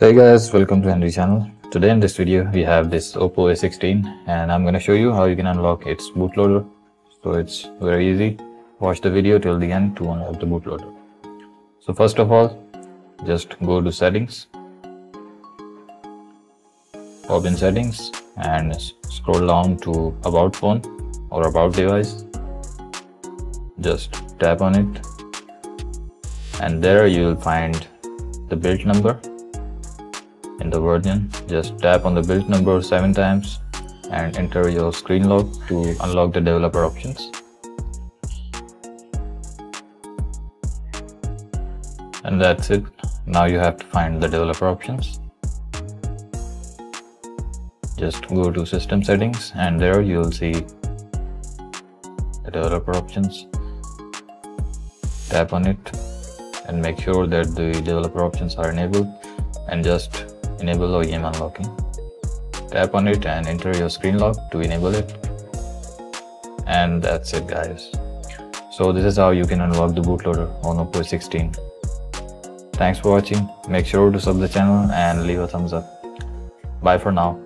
Hey guys, welcome to Henry channel. Today in this video we have this Oppo A16 and I'm gonna show you how you can unlock its bootloader. So it's very easy. Watch the video till the end to unlock the bootloader. So first of all, just go to settings, open settings and scroll down to about phone or about device. Just tap on it and there you will find the build number. In the version, just tap on the build number 7 times and enter your screen lock to unlock the developer options. And that's it. Now you have to find the developer options. Just go to system settings and there you will see the developer options. Tap on it and make sure that the developer options are enabled and just enable OEM unlocking. Tap on it and enter your screen lock to enable it. And that's it guys. So this is how you can unlock the bootloader on Oppo A16. Thanks for watching. Make sure to sub the channel and leave a thumbs up. Bye for now.